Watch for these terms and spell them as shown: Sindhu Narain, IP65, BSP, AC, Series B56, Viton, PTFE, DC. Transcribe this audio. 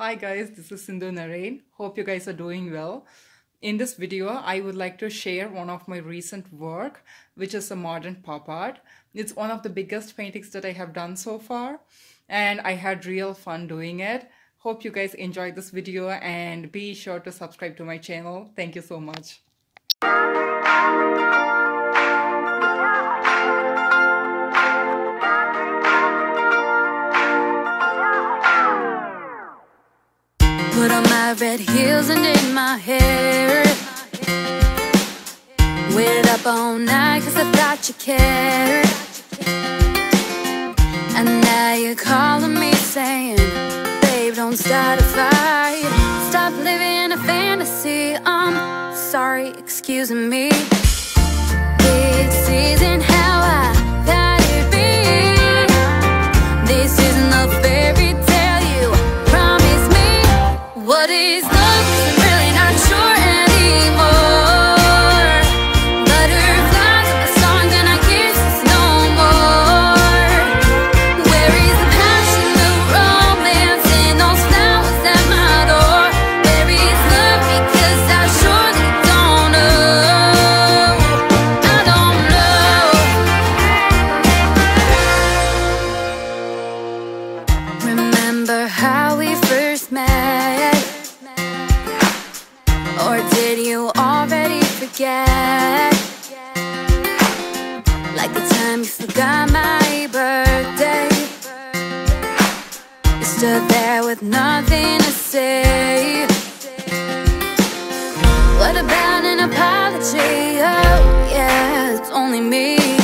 Hi guys, this is Sindhu Narain. Hope you guys are doing well. In this video, I would like to share one of my recent work, which is a modern pop art. It's one of the biggest paintings that I have done so far, and I had real fun doing it. Hope you guys enjoyed this video and be sure to subscribe to my channel. Thank you so much. Put on my red heels and did my hair. Waited up all night cause I thought you cared. And now you're calling me saying, babe, don't start a fight. Stop living a fantasy, I'm sorry, excuse me. This isn't how I thought it'd be. This isn't a fairy tale. What is love? I'm really not sure anymore. Butterflies, a song and I kiss no more. Where is the passion, the romance, and those flowers at my door? Where is love? Because I surely don't know. I don't know. Remember how we first met? Or did you already forget? Like the time you forgot my birthday. You stood there with nothing to say. What about an apology? Oh yeah, it's only me.